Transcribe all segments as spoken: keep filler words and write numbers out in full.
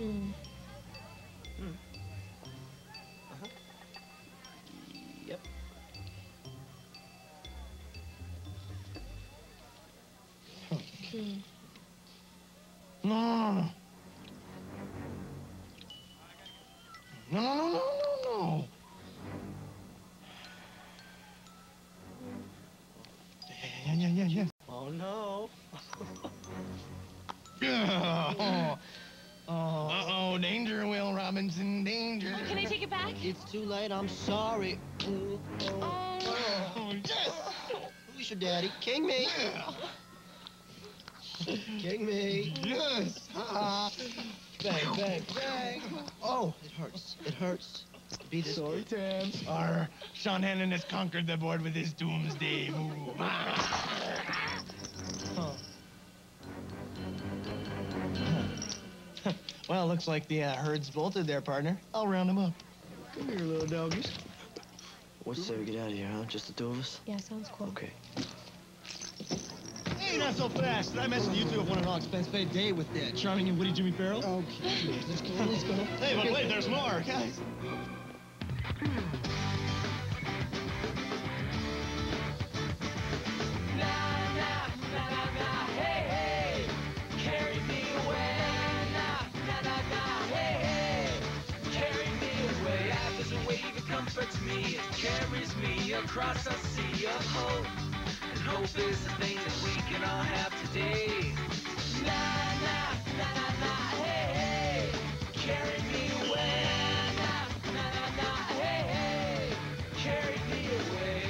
Mm. Mm. Uh-huh. Yep. Mm. No, no, no, no, no, no. Yeah, yeah, yeah, yeah. Oh no. Oh. Uh-oh, danger, Will Robinson, danger. Oh, can I take it back? It's too late, I'm sorry. Oh, oh. Oh, yes. Who's your daddy? King me. Yeah. King me. Yes. Uh-uh. Bang, bang, bang. Oh, it hurts. It hurts. Be sorry, Tam. Our Sean Hannon has conquered the board with his doomsday move. Huh. Well, looks like the uh, herd's bolted there, partner. I'll round them up. Come here, little doggies. What say we get out of here, huh? Just the two of us? Yeah, sounds cool. Okay. Hey, not so fast. Did I mention you two have won an all-expense paid day with that charming and witty Jimmy Farrell? Okay. Let's go, let's go. Hey, but wait, there's more, guys. Me, it carries me across a sea of hope, and hope is the thing that we can all have today. Na na na na na, hey hey, carry me away. Na na na na, hey hey, carry me away.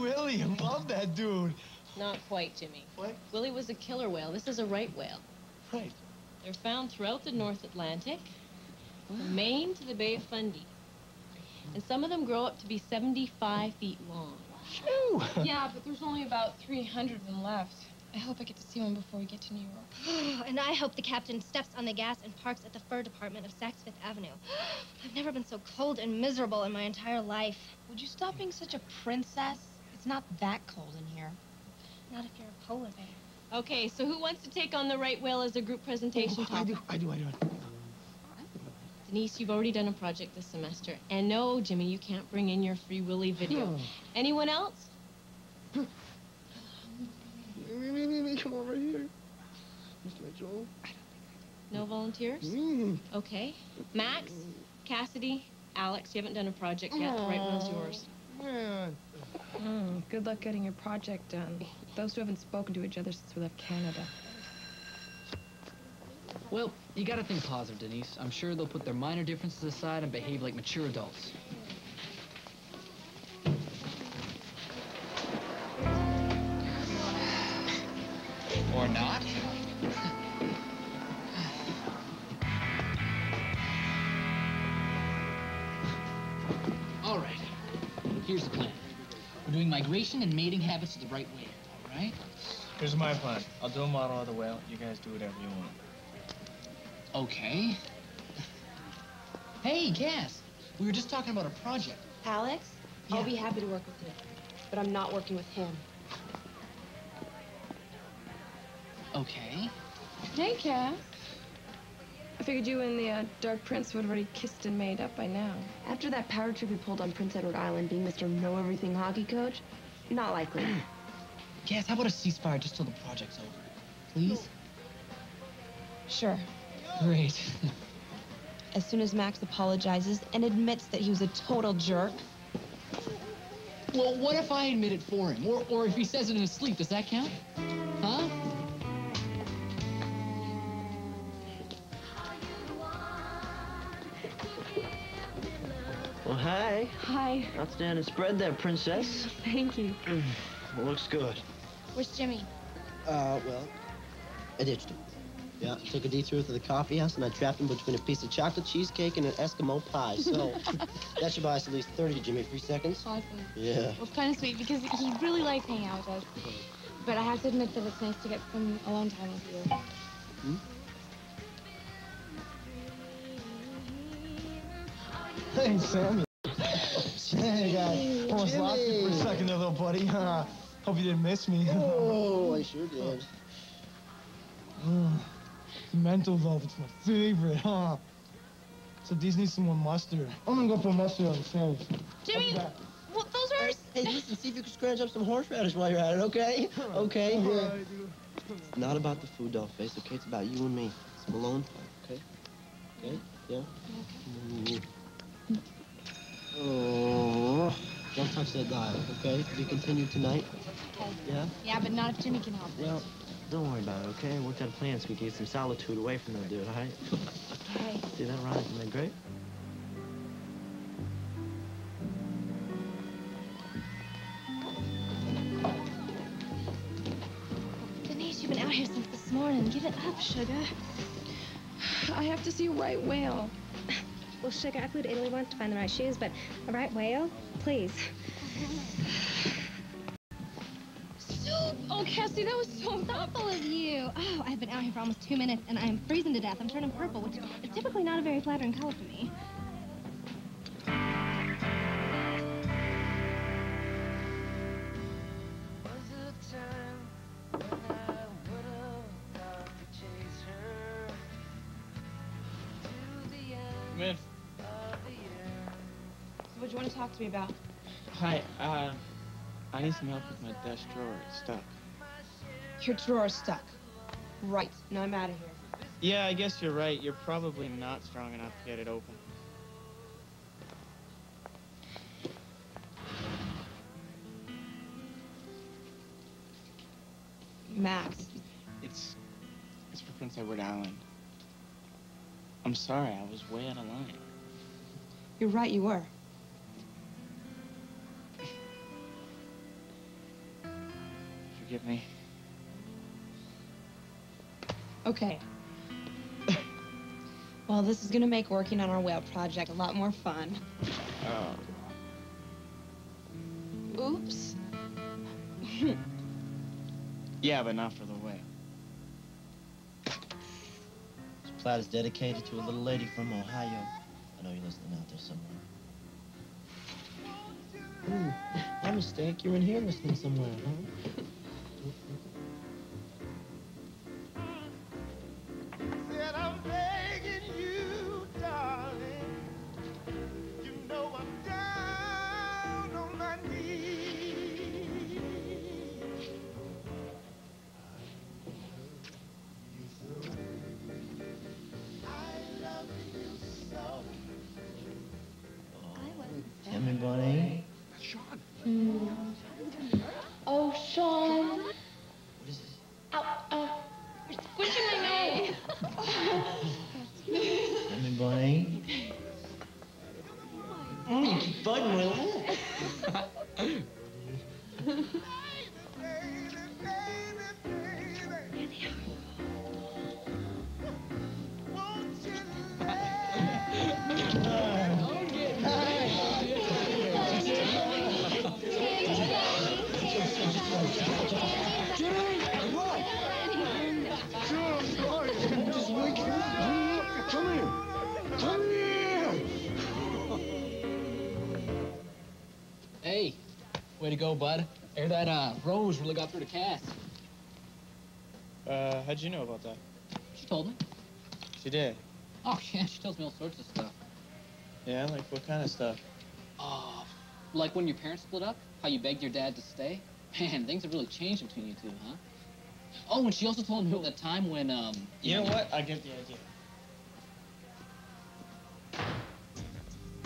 Willie, love that dude. Not quite, Jimmy. What? Willie was a killer whale. This is a right whale. Right. They're found throughout the North Atlantic, from Maine to the Bay of Fundy. And some of them grow up to be seventy-five feet long. Shoo! Yeah, but there's only about three hundred of them left. I hope I get to see one before we get to New York. And I hope the captain steps on the gas and parks at the fur department of Saks Fifth Avenue. I've never been so cold and miserable in my entire life. Would you stop being such a princess? It's not that cold in here. Not if you're a polar bear. Okay, so who wants to take on the right whale as a group presentation oh, oh, topic? I do, I do, I do. Denise, you've already done a project this semester. And no, Jimmy, you can't bring in your Free Willy video. Anyone else? Me, me, me, me, come over here. Mister Mitchell. No volunteers? Mm. Okay. Max, Cassidy, Alex, you haven't done a project yet. The right whale's yours. Man. Oh, good luck getting your project done. Those who haven't spoken to each other since we left Canada. Well, you gotta think positive, Denise. I'm sure they'll put their minor differences aside and behave like mature adults. Or not. All right. Here's the plan. We're doing migration and mating habits the right way, all right? Here's my plan. I'll do a model of the whale. You guys do whatever you want. Okay. Hey, Cass. We were just talking about a project. Alex, yeah. I'll be happy to work with you, but I'm not working with him. Okay. Hey, Cass. I figured you and the uh, Dark Prince would have already kissed and made up by now. After that power trip we pulled on Prince Edward Island, being Mister Know-Everything hockey coach, not likely. Cass, how about a ceasefire just till the project's over? Please? Sure. Great. As soon as Max apologizes and admits that he was a total jerk. Well, what if I admit it for him? Or, or if he says it in his sleep, does that count? Huh? Well, hi. Hi. Outstanding spread there, princess. Thank you. Well, looks good. Where's Jimmy? Uh, well, I ditched him. Yeah, took a detour to the coffee house, and I trapped him between a piece of chocolate cheesecake and an Eskimo pie. So that should buy us at least thirty Jimmy Free Seconds. Awesome. Yeah. Well, it's kind of sweet because he really likes hanging out with us. But I have to admit that it's nice to get some alone time with you. Hmm? Hey, Sammy. Hey, guys. Almost lost you for a second there, little buddy. Uh, hope you didn't miss me. Oh, I sure did. Mm. Mental loaf, it's my favorite, huh? So these need some more mustard. I'm gonna go put mustard on the sandwich. Jimmy, well, those are... Hey, listen, see if you can scratch up some horseradish while you're at it, okay? Okay, yeah. It's not about the food, doll face, okay? It's about you and me. It's Malone time, okay? Okay? Yeah? Okay. Mm. Oh, don't touch that dial, okay? We continue tonight? Okay. Yeah? Yeah, but not if Jimmy can help well, it. Don't worry about it, okay? Worked out a plan so we can get some solitude away from that dude, all right? Okay. See that, Ron? Isn't that great? Denise, you've been out here since this morning. Give it up, sugar. I have to see a right whale. Well, sugar, I flew to Italy once to find the right shoes, but a right whale? Please. Oh, Cassie, that was so thoughtful of you. Oh, I've been out here for almost two minutes, and I am freezing to death. I'm turning purple, which is typically not a very flattering color for me. Come in. So what do you want to talk to me about? Hi, uh... I need some help with my desk drawer. It's stuck. Your drawer's stuck. Right. Now I'm out of here. Yeah, I guess you're right. You're probably not strong enough to get it open. Max. It's... It's for Prince Edward Island. I'm sorry. I was way out of line. You're right. You were. Forgive me. Okay. Well, this is gonna make working on our whale project a lot more fun. Oh. Oops. Yeah, but not for the whale. This plaid is dedicated to a little lady from Ohio. I know you're listening out there somewhere. Ooh, my mistake. You're in here listening somewhere, huh? Way to go, bud. Air that uh, rose really got through to Cass. Uh, how'd you know about that? She told me. She did? Oh, yeah, she tells me all sorts of stuff. Yeah, like what kind of stuff? Oh, like when your parents split up, how you begged your dad to stay. Man, things have really changed between you two, huh? Oh, and she also told me about the time when, um... You know what? I get the idea.